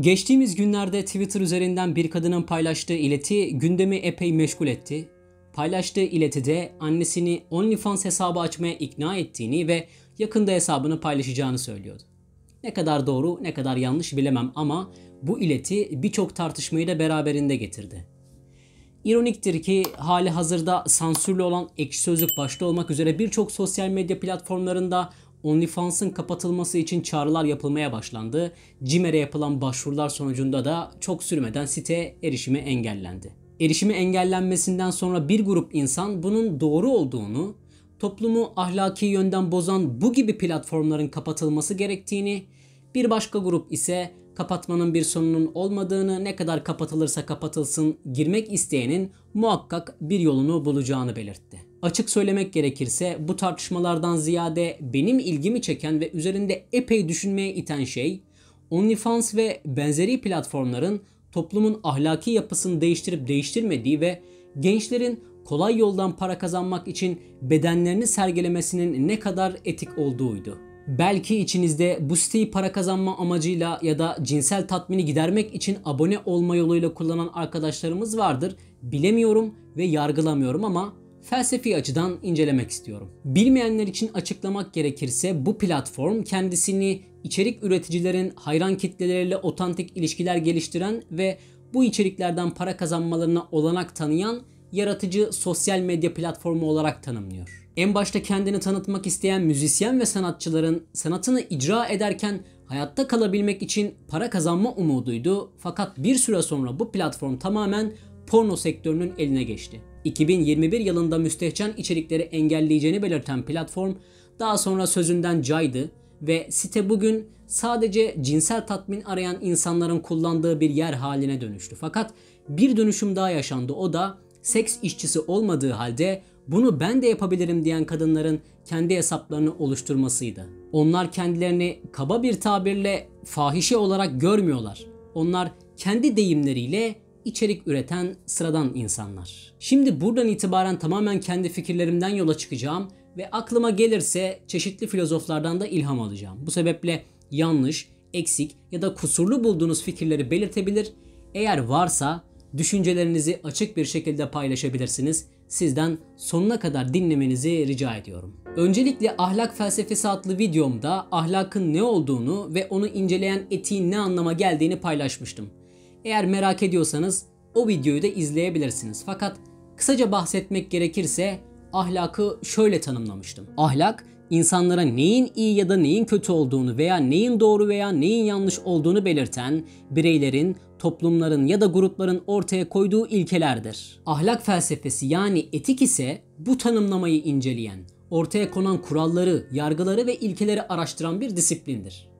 Geçtiğimiz günlerde Twitter üzerinden bir kadının paylaştığı ileti gündemi epey meşgul etti. Paylaştığı iletide annesini OnlyFans hesabı açmaya ikna ettiğini ve yakında hesabını paylaşacağını söylüyordu. Ne kadar doğru, ne kadar yanlış bilemem ama bu ileti birçok tartışmayı da beraberinde getirdi. İroniktir ki hali hazırda sansürlü olan Ekşi Sözlük başta olmak üzere birçok sosyal medya platformlarında OnlyFans'ın kapatılması için çağrılar yapılmaya başlandı. Cimer'e yapılan başvurular sonucunda da çok sürmeden site erişimi engellendi. Erişimi engellenmesinden sonra bir grup insan bunun doğru olduğunu, toplumu ahlaki yönden bozan bu gibi platformların kapatılması gerektiğini, bir başka grup ise kapatmanın bir sonunun olmadığını, ne kadar kapatılırsa kapatılsın girmek isteyenin muhakkak bir yolunu bulacağını belirtti. Açık söylemek gerekirse bu tartışmalardan ziyade benim ilgimi çeken ve üzerinde epey düşünmeye iten şey, OnlyFans ve benzeri platformların toplumun ahlaki yapısını değiştirip değiştirmediği ve gençlerin kolay yoldan para kazanmak için bedenlerini sergilemesinin ne kadar etik olduğuydu. Belki içinizde bu siteyi para kazanma amacıyla ya da cinsel tatmini gidermek için abone olma yoluyla kullanan arkadaşlarımız vardır. Bilemiyorum ve yargılamıyorum ama felsefi açıdan incelemek istiyorum. Bilmeyenler için açıklamak gerekirse bu platform kendisini içerik üreticilerin hayran kitleleriyle otantik ilişkiler geliştiren ve bu içeriklerden para kazanmalarına olanak tanıyan yaratıcı sosyal medya platformu olarak tanımlıyor. En başta kendini tanıtmak isteyen müzisyen ve sanatçıların sanatını icra ederken hayatta kalabilmek için para kazanma umuduydu. Fakat bir süre sonra bu platform tamamen porno sektörünün eline geçti. 2021 yılında müstehcen içerikleri engelleyeceğini belirten platform daha sonra sözünden caydı ve site bugün sadece cinsel tatmin arayan insanların kullandığı bir yer haline dönüştü. Fakat bir dönüşüm daha yaşandı, o da seks işçisi olmadığı halde bunu ben de yapabilirim diyen kadınların kendi hesaplarını oluşturmasıydı. Onlar kendilerini kaba bir tabirle fahişe olarak görmüyorlar. Onlar kendi deyimleriyle içerik üreten sıradan insanlar. Şimdi buradan itibaren tamamen kendi fikirlerimden yola çıkacağım ve aklıma gelirse çeşitli filozoflardan da ilham alacağım. Bu sebeple yanlış, eksik ya da kusurlu bulduğunuz fikirleri belirtebilir. Eğer varsa düşüncelerinizi açık bir şekilde paylaşabilirsiniz. Sizden sonuna kadar dinlemenizi rica ediyorum. Öncelikle ahlak felsefesi adlı videomda ahlakın ne olduğunu ve onu inceleyen etiğin ne anlama geldiğini paylaşmıştım. Eğer merak ediyorsanız o videoyu da izleyebilirsiniz. Fakat kısaca bahsetmek gerekirse ahlakı şöyle tanımlamıştım. Ahlak, insanlara neyin iyi ya da neyin kötü olduğunu veya neyin doğru veya neyin yanlış olduğunu belirten bireylerin, toplumların ya da grupların ortaya koyduğu ilkelerdir. Ahlak felsefesi yani etik ise bu tanımlamayı inceleyen, ortaya konan kuralları, yargıları ve ilkeleri araştıran bir disiplindir.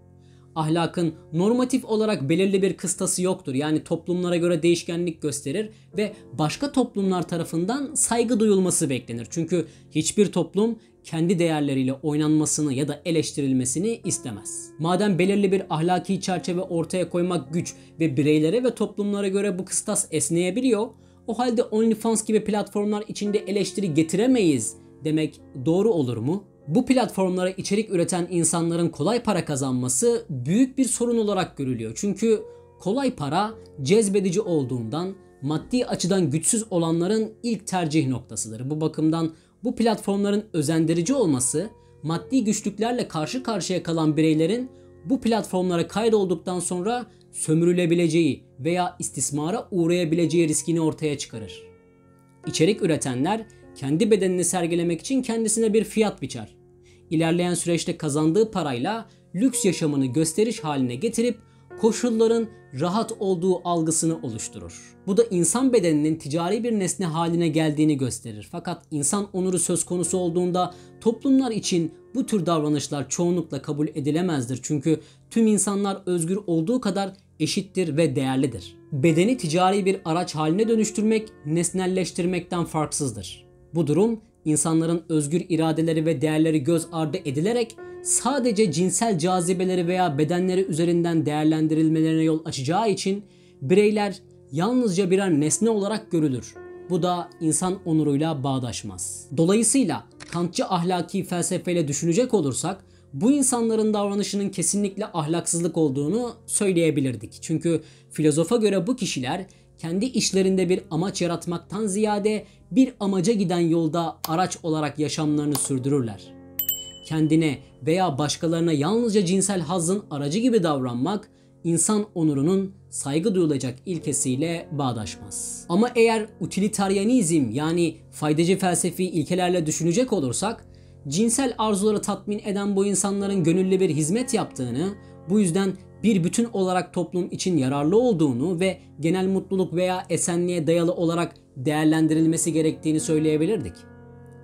Ahlakın normatif olarak belirli bir kıstası yoktur. Yani toplumlara göre değişkenlik gösterir ve başka toplumlar tarafından saygı duyulması beklenir. Çünkü hiçbir toplum kendi değerleriyle oynanmasını ya da eleştirilmesini istemez. Madem belirli bir ahlaki çerçeve ortaya koymak güç ve bireylere ve toplumlara göre bu kıstas esneyebiliyor, o halde OnlyFans gibi platformlar içinde eleştiri getiremeyiz demek doğru olur mu? Bu platformlara içerik üreten insanların kolay para kazanması büyük bir sorun olarak görülüyor. Çünkü kolay para cezbedici olduğundan maddi açıdan güçsüz olanların ilk tercih noktasıdır. Bu bakımdan bu platformların özendirici olması, maddi güçlüklerle karşı karşıya kalan bireylerin bu platformlara kaydolduktan sonra sömürülebileceği veya istismara uğrayabileceği riskini ortaya çıkarır. İçerik üretenler kendi bedenini sergilemek için kendisine bir fiyat biçer. İlerleyen süreçte kazandığı parayla lüks yaşamını gösteriş haline getirip koşulların rahat olduğu algısını oluşturur. Bu da insan bedeninin ticari bir nesne haline geldiğini gösterir. Fakat insan onuru söz konusu olduğunda toplumlar için bu tür davranışlar çoğunlukla kabul edilemezdir. Çünkü tüm insanlar özgür olduğu kadar eşittir ve değerlidir. Bedeni ticari bir araç haline dönüştürmek, nesnelleştirmekten farksızdır. Bu durum insanların özgür iradeleri ve değerleri göz ardı edilerek sadece cinsel cazibeleri veya bedenleri üzerinden değerlendirilmelerine yol açacağı için bireyler yalnızca birer nesne olarak görülür. Bu da insan onuruyla bağdaşmaz. Dolayısıyla Kantçı ahlaki felsefeyle düşünecek olursak bu insanların davranışının kesinlikle ahlaksızlık olduğunu söyleyebilirdik. Çünkü filozofa göre bu kişiler kendi işlerinde bir amaç yaratmaktan ziyade bir amaca giden yolda araç olarak yaşamlarını sürdürürler. Kendine veya başkalarına yalnızca cinsel hazzın aracı gibi davranmak, insan onurunun saygı duyulacak ilkesiyle bağdaşmaz. Ama eğer utilitarianizm yani faydacı felsefi ilkelerle düşünecek olursak, cinsel arzuları tatmin eden bu insanların gönüllü bir hizmet yaptığını, bu yüzden bir bütün olarak toplum için yararlı olduğunu ve genel mutluluk veya esenliğe dayalı olarak değerlendirilmesi gerektiğini söyleyebilirdik.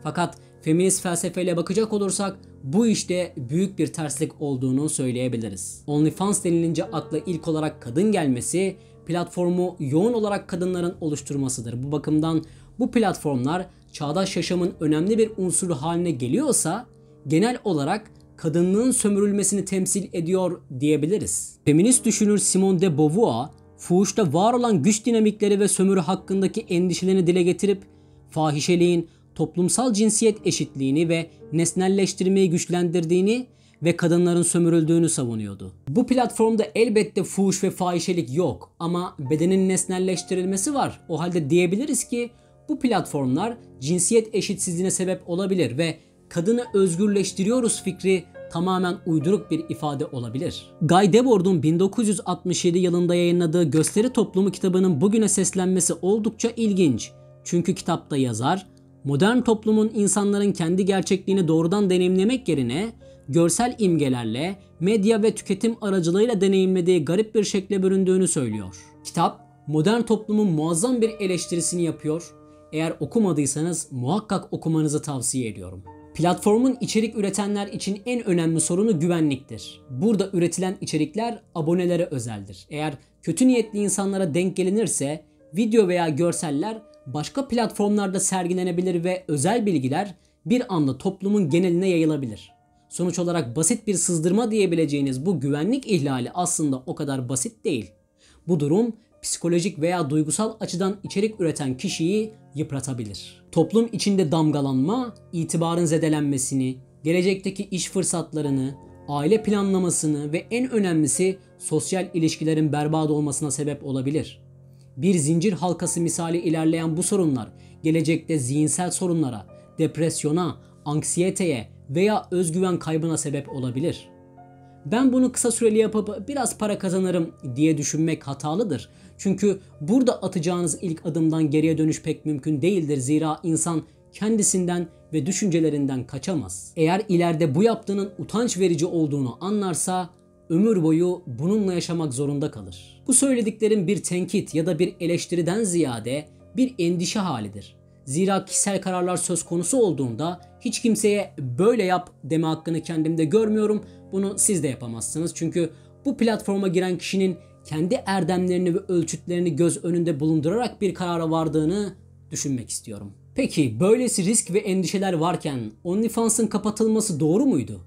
Fakat feminist felsefeyle bakacak olursak bu işte büyük bir terslik olduğunu söyleyebiliriz. OnlyFans denilince akla ilk olarak kadın gelmesi, platformu yoğun olarak kadınların oluşturmasıdır. Bu bakımdan bu platformlar çağdaş yaşamın önemli bir unsuru haline geliyorsa genel olarak kadınlığın sömürülmesini temsil ediyor diyebiliriz. Feminist düşünür Simone de Beauvoir, fuhuşta var olan güç dinamikleri ve sömürü hakkındaki endişelerini dile getirip fahişeliğin toplumsal cinsiyet eşitliğini ve nesnelleştirmeyi güçlendirdiğini ve kadınların sömürüldüğünü savunuyordu. Bu platformda elbette fuhuş ve fahişelik yok ama bedenin nesnelleştirilmesi var. O halde diyebiliriz ki bu platformlar cinsiyet eşitsizliğine sebep olabilir ve kadını özgürleştiriyoruz fikri tamamen uyduruk bir ifade olabilir. Guy Debord'un 1967 yılında yayınladığı Gösteri Toplumu kitabının bugüne seslenmesi oldukça ilginç. Çünkü kitapta yazar, modern toplumun insanların kendi gerçekliğini doğrudan deneyimlemek yerine görsel imgelerle, medya ve tüketim aracılığıyla deneyimlediği garip bir şekle büründüğünü söylüyor. Kitap, modern toplumun muazzam bir eleştirisini yapıyor. Eğer okumadıysanız muhakkak okumanızı tavsiye ediyorum. Platformun içerik üretenler için en önemli sorunu güvenliktir. Burada üretilen içerikler abonelere özeldir. Eğer kötü niyetli insanlara denk gelinirse video veya görseller başka platformlarda sergilenebilir ve özel bilgiler bir anda toplumun geneline yayılabilir. Sonuç olarak basit bir sızdırma diyebileceğiniz bu güvenlik ihlali aslında o kadar basit değil. Bu durum psikolojik veya duygusal açıdan içerik üreten kişiyi yıpratabilir. Toplum içinde damgalanma, itibarın zedelenmesini, gelecekteki iş fırsatlarını, aile planlamasını ve en önemlisi sosyal ilişkilerin berbat olmasına sebep olabilir. Bir zincir halkası misali ilerleyen bu sorunlar gelecekte zihinsel sorunlara, depresyona, anksiyeteye veya özgüven kaybına sebep olabilir. Ben bunu kısa süreli yapıp biraz para kazanırım diye düşünmek hatalıdır. Çünkü burada atacağınız ilk adımdan geriye dönüş pek mümkün değildir. Zira insan kendisinden ve düşüncelerinden kaçamaz. Eğer ileride bu yaptığının utanç verici olduğunu anlarsa ömür boyu bununla yaşamak zorunda kalır. Bu söylediklerim bir tenkit ya da bir eleştiriden ziyade bir endişe halidir. Zira kişisel kararlar söz konusu olduğunda hiç kimseye böyle yap deme hakkını kendimde görmüyorum. Bunu siz de yapamazsınız. Çünkü bu platforma giren kişinin kendi erdemlerini ve ölçütlerini göz önünde bulundurarak bir karara vardığını düşünmek istiyorum. Peki böylesi risk ve endişeler varken OnlyFans'ın kapatılması doğru muydu?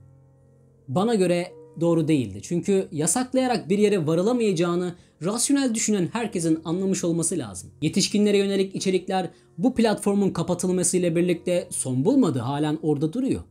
Bana göre doğru değildi. Çünkü yasaklayarak bir yere varılamayacağını rasyonel düşünen herkesin anlamış olması lazım. Yetişkinlere yönelik içerikler bu platformun kapatılmasıyla birlikte son bulmadı, halen orada duruyor.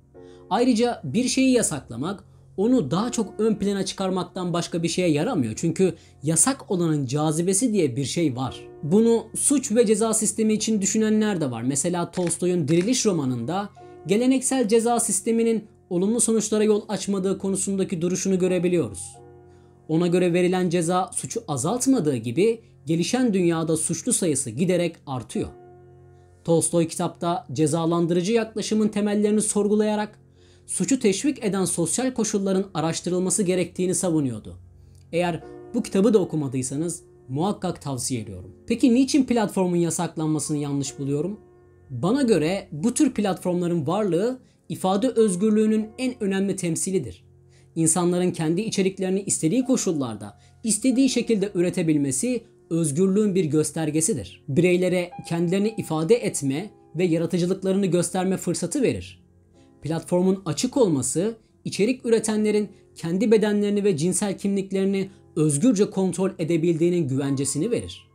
Ayrıca bir şeyi yasaklamak, onu daha çok ön plana çıkarmaktan başka bir şeye yaramıyor. Çünkü yasak olanın cazibesi diye bir şey var. Bunu suç ve ceza sistemi için düşünenler de var. Mesela Tolstoy'un Diriliş romanında geleneksel ceza sisteminin olumlu sonuçlara yol açmadığı konusundaki duruşunu görebiliyoruz. Ona göre verilen ceza suçu azaltmadığı gibi gelişen dünyada suçlu sayısı giderek artıyor. Tolstoy kitapta cezalandırıcı yaklaşımın temellerini sorgulayarak suçu teşvik eden sosyal koşulların araştırılması gerektiğini savunuyordu. Eğer bu kitabı da okumadıysanız muhakkak tavsiye ediyorum. Peki niçin platformun yasaklanmasını yanlış buluyorum? Bana göre bu tür platformların varlığı ifade özgürlüğünün en önemli temsilidir. İnsanların kendi içeriklerini istediği koşullarda, istediği şekilde üretebilmesi özgürlüğün bir göstergesidir. Bireylere kendilerini ifade etme ve yaratıcılıklarını gösterme fırsatı verir. Platformun açık olması, içerik üretenlerin kendi bedenlerini ve cinsel kimliklerini özgürce kontrol edebildiğinin güvencesini verir.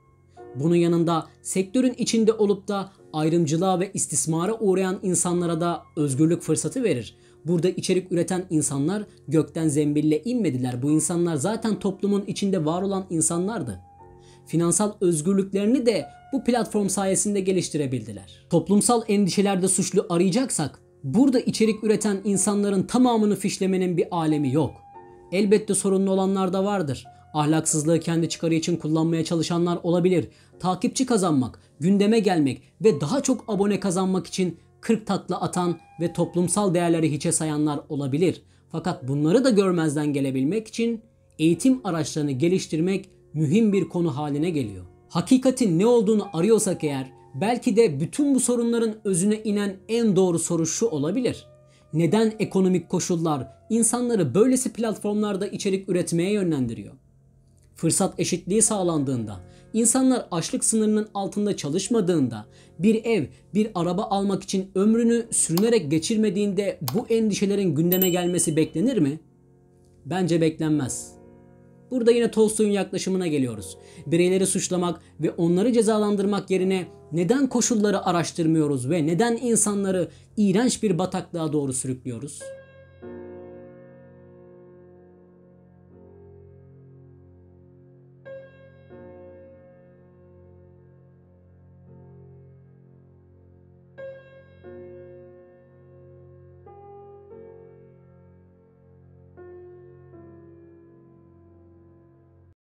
Bunun yanında sektörün içinde olup da ayrımcılığa ve istismara uğrayan insanlara da özgürlük fırsatı verir. Burada içerik üreten insanlar gökten zembille inmediler. Bu insanlar zaten toplumun içinde var olan insanlardı. Finansal özgürlüklerini de bu platform sayesinde geliştirebildiler. Toplumsal endişelerde suçlu arayacaksak, burada içerik üreten insanların tamamını fişlemenin bir alemi yok. Elbette sorunlu olanlar da vardır. Ahlaksızlığı kendi çıkarı için kullanmaya çalışanlar olabilir. Takipçi kazanmak, gündeme gelmek ve daha çok abone kazanmak için 40 takla atan ve toplumsal değerleri hiçe sayanlar olabilir. Fakat bunları da görmezden gelebilmek için eğitim araçlarını geliştirmek mühim bir konu haline geliyor. Hakikatin ne olduğunu arıyorsak eğer, belki de bütün bu sorunların özüne inen en doğru soru şu olabilir. Neden ekonomik koşullar insanları böylesi platformlarda içerik üretmeye yönlendiriyor? Fırsat eşitliği sağlandığında, insanlar açlık sınırının altında çalışmadığında, bir ev, bir araba almak için ömrünü sürünerek geçirmediğinde bu endişelerin gündeme gelmesi beklenir mi? Bence beklenmez. Burada yine Tolstoy'un yaklaşımına geliyoruz. Bireyleri suçlamak ve onları cezalandırmak yerine neden koşulları araştırmıyoruz ve neden insanları iğrenç bir bataklığa doğru sürüklüyoruz?